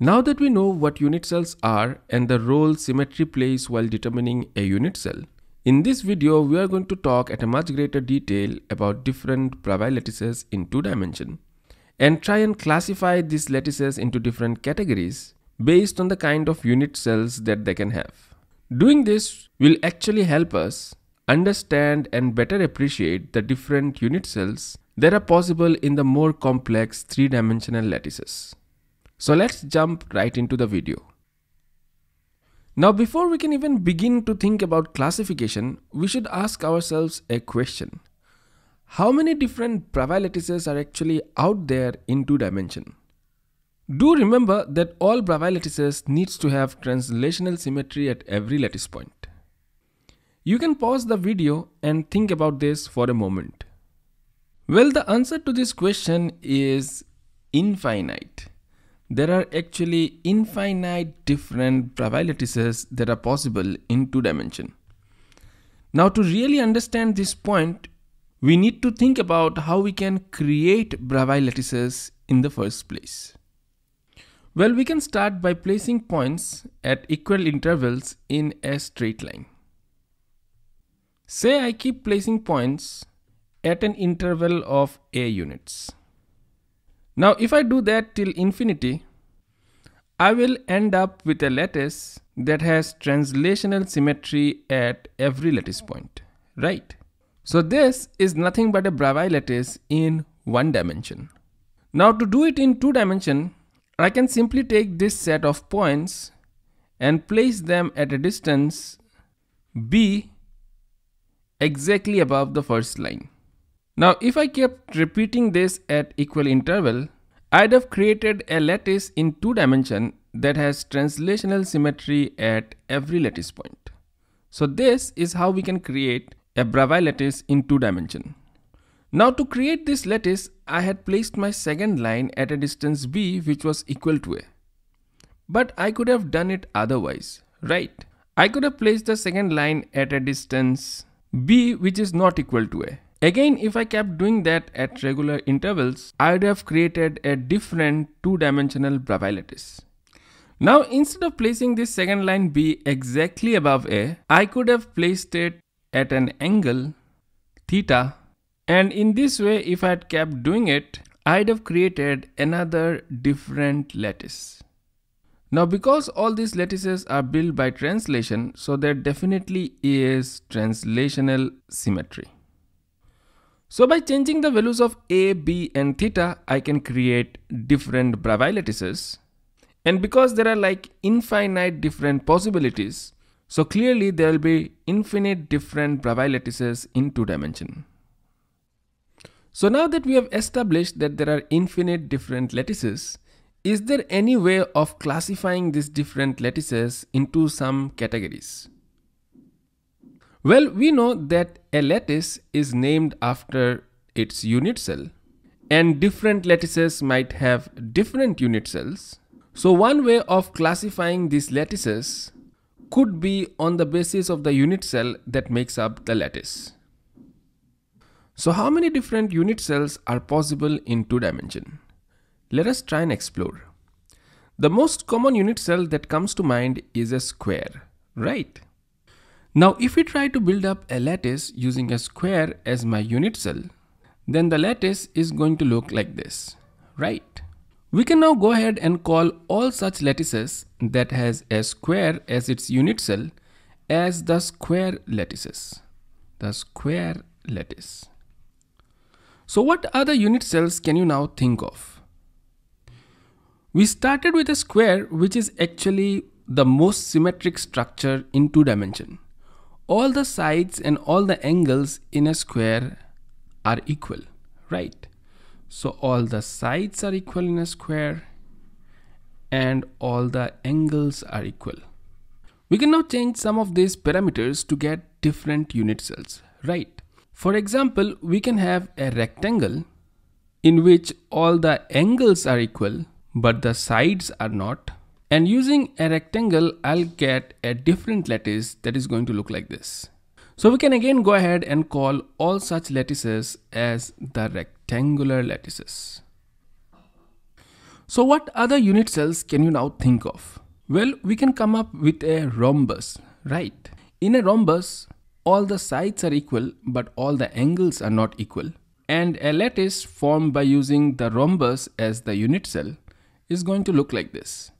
Now that we know what unit cells are and the role symmetry plays while determining a unit cell, in this video we are going to talk at a much greater detail about different Bravais lattices in 2D and try and classify these lattices into different categories based on the kind of unit cells that they can have. Doing this will actually help us understand and better appreciate the different unit cells that are possible in the more complex 3D lattices. So let's jump right into the video. Now, before we can even begin to think about classification, we should ask ourselves a question. How many different Bravais lattices are actually out there in 2D? Do remember that all Bravais lattices needs to have translational symmetry at every lattice point. You can pause the video and think about this for a moment. Well, the answer to this question is infinite. There are actually infinite different Bravais lattices that are possible in 2D. Now, to really understand this point, we need to think about how we can create Bravais lattices in the first place. Well, we can start by placing points at equal intervals in a straight line. Say I keep placing points at an interval of a units. Now, if I do that till infinity, I will end up with a lattice that has translational symmetry at every lattice point, right? So this is nothing but a Bravais lattice in 1D. Now, to do it in 2D, I can simply take this set of points and place them at a distance b exactly above the first line. Now, if I kept repeating this at equal interval, I'd have created a lattice in 2D that has translational symmetry at every lattice point. So this is how we can create a Bravais lattice in 2D. Now, to create this lattice, I had placed my second line at a distance b which was equal to a. But I could have done it otherwise, right? I could have placed the second line at a distance b which is not equal to a. Again, if I kept doing that at regular intervals, I would have created a different 2D Bravais lattice. Now, instead of placing this second line b exactly above a, I could have placed it at an angle theta, and in this way, if I had kept doing it, I'd have created another different lattice. Now, because all these lattices are built by translation, so there definitely is translational symmetry. So by changing the values of a, b and theta, I can create different Bravais lattices. And because there are like infinite different possibilities, so clearly there will be infinite different Bravais lattices in 2D. So now that we have established that there are infinite different lattices, is there any way of classifying these different lattices into some categories? Well, we know that a lattice is named after its unit cell, and different lattices might have different unit cells. So one way of classifying these lattices could be on the basis of the unit cell that makes up the lattice. So how many different unit cells are possible in 2D? Let us try and explore. The most common unit cell that comes to mind is a square, right? Now, if we try to build up a lattice using a square as my unit cell, then the lattice is going to look like this, right? We can now go ahead and call all such lattices that has a square as its unit cell as the square lattices. The square lattice. So what other unit cells can you now think of? We started with a square, which is actually the most symmetric structure in 2D. All the sides and all the angles in a square are equal, right? So all the sides are equal in a square and all the angles are equal. We can now change some of these parameters to get different unit cells, right? For example, we can have a rectangle in which all the angles are equal but the sides are not. And using a rectangle, I'll get a different lattice that is going to look like this. So we can again go ahead and call all such lattices as the rectangular lattices. So what other unit cells can you now think of? Well, we can come up with a rhombus, right? In a rhombus, all the sides are equal, but all the angles are not equal. And a lattice formed by using the rhombus as the unit cell is going to look like this.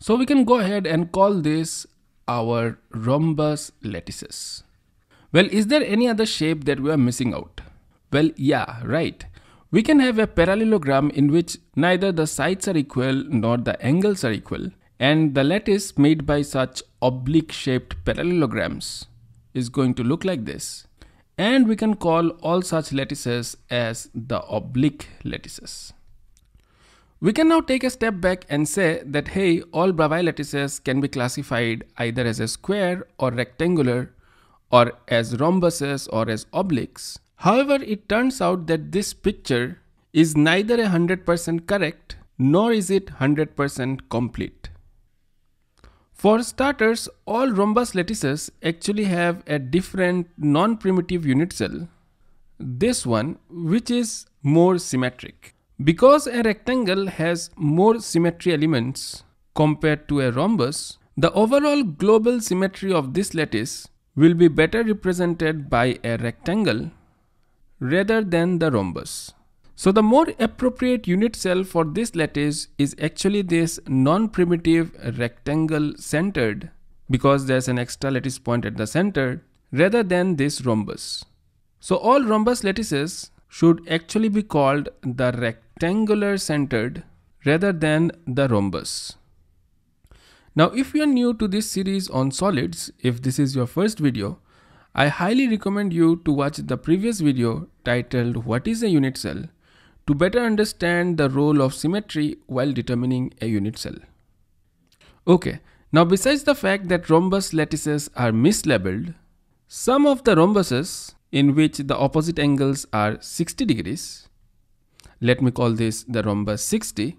So we can go ahead and call this our rhombus lattices. Well, is there any other shape that we are missing out? Well, yeah, right. We can have a parallelogram in which neither the sides are equal nor the angles are equal, and the lattice made by such oblique shaped parallelograms is going to look like this. And we can call all such lattices as the oblique lattices. We can now take a step back and say that, hey, all Bravais lattices can be classified either as a square or rectangular, or as rhombuses or as obliques. However, it turns out that this picture is neither 100% correct nor is it 100% complete. For starters, all rhombus lattices actually have a different non-primitive unit cell, this one, which is more symmetric. Because a rectangle has more symmetry elements compared to a rhombus, the overall global symmetry of this lattice will be better represented by a rectangle rather than the rhombus. So the more appropriate unit cell for this lattice is actually this non-primitive rectangle centered, because there's an extra lattice point at the center, rather than this rhombus. So all rhombus lattices should actually be called the rectangular centered rather than the rhombus. Now, if you are new to this series on solids, if this is your first video, I highly recommend you to watch the previous video titled "What is a unit cell?" to better understand the role of symmetry while determining a unit cell. Okay, now besides the fact that rhombus lattices are mislabeled, some of the rhombuses in which the opposite angles are 60 degrees, let me call this the rhombus 60,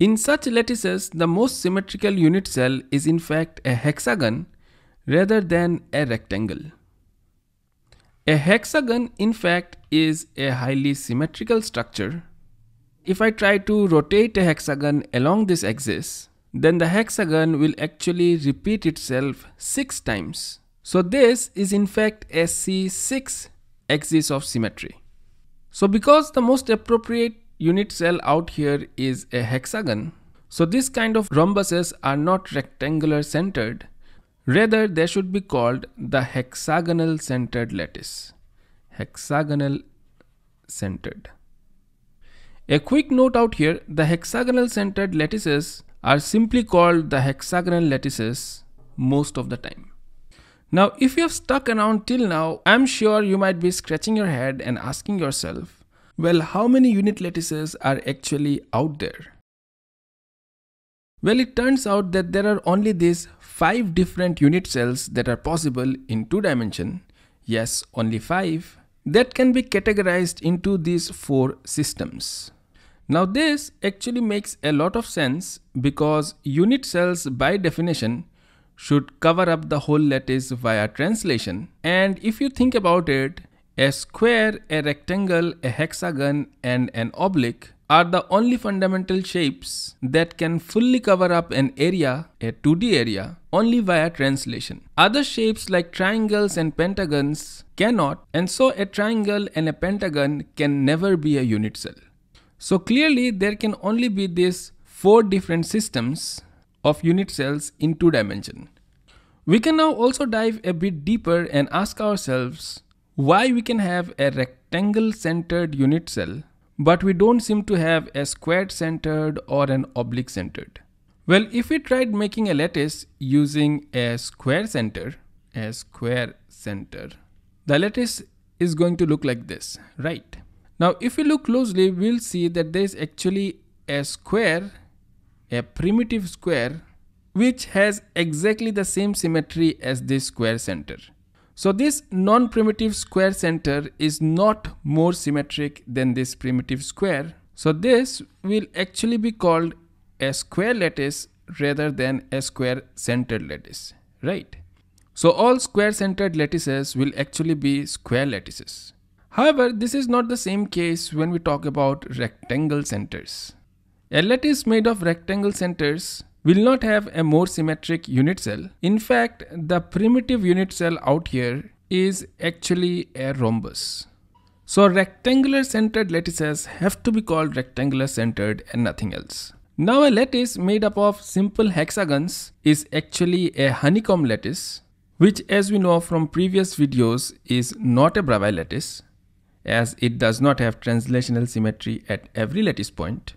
in such lattices the most symmetrical unit cell is in fact a hexagon rather than a rectangle. A hexagon, in fact, is a highly symmetrical structure. If I try to rotate a hexagon along this axis, then the hexagon will actually repeat itself 6 times. So this is in fact a C6 axis of symmetry. So because the most appropriate unit cell out here is a hexagon, so this kind of rhombuses are not rectangular centered. Rather, they should be called the hexagonal centered lattice. Hexagonal centered. A quick note out here, the hexagonal centered lattices are simply called the hexagonal lattices most of the time. Now, if you have stuck around till now, I'm sure you might be scratching your head and asking yourself, well, how many unit lattices are actually out there? Well, it turns out that there are only these 5 different unit cells that are possible in 2D. Yes, only 5 that can be categorized into these 4 systems. Now this actually makes a lot of sense, because unit cells by definition should cover up the whole lattice via translation. And if you think about it, a square, a rectangle, a hexagon, and an oblique are the only fundamental shapes that can fully cover up an area, a 2D area, only via translation. Other shapes like triangles and pentagons cannot, and so a triangle and a pentagon can never be a unit cell. So clearly there can only be these 4 different systems of unit cells in 2D. We can now also dive a bit deeper and ask ourselves why we can have a rectangle-centered unit cell, but we don't seem to have a squared centered or an oblique centered. Well, if we tried making a lattice using a square center, the lattice is going to look like this, right? Now, if we look closely, we'll see that there is actually a square, a primitive square, which has exactly the same symmetry as this square center. So this non-primitive square center is not more symmetric than this primitive square. So this will actually be called a square lattice rather than a square centered lattice, right? So all square centered lattices will actually be square lattices. However, this is not the same case when we talk about rectangle centers. A lattice made of rectangle centers will not have a more symmetric unit cell. In fact, the primitive unit cell out here is actually a rhombus. So rectangular centered lattices have to be called rectangular centered and nothing else. Now a lattice made up of simple hexagons is actually a honeycomb lattice, which as we know from previous videos is not a Bravais lattice, as it does not have translational symmetry at every lattice point.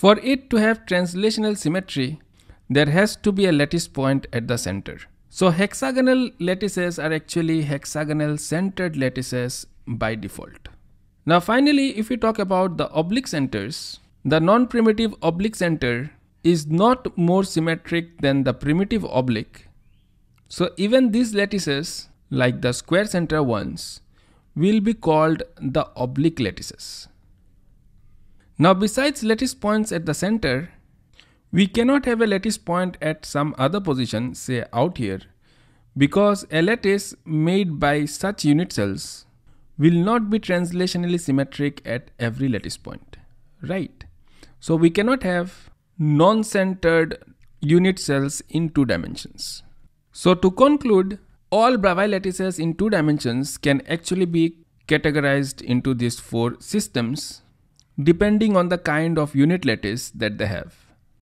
For it to have translational symmetry, there has to be a lattice point at the center. So hexagonal lattices are actually hexagonal centered lattices by default. Now finally, if we talk about the oblique centers, the non-primitive oblique center is not more symmetric than the primitive oblique. So even these lattices, like the square center ones, will be called the oblique lattices. Now besides lattice points at the center, we cannot have a lattice point at some other position, say out here, because a lattice made by such unit cells will not be translationally symmetric at every lattice point, right? So we cannot have non-centered unit cells in two dimensions. So to conclude, all Bravais lattices in two dimensions can actually be categorized into these four systems depending on the kind of unit lattice that they have.